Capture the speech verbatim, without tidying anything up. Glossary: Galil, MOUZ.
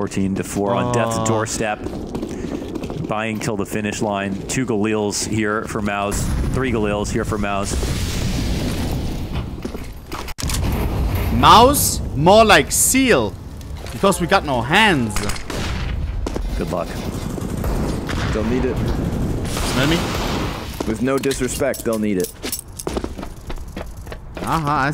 fourteen to floor on oh. death's doorstep. Buying till the finish line. Two Galils here for MOUZ. Three Galils here for MOUZ. MOUZ? More like seal. Because we got no hands. Good luck. They'll need it. Smell me? With no disrespect, they'll need it. Aha, uh-huh, I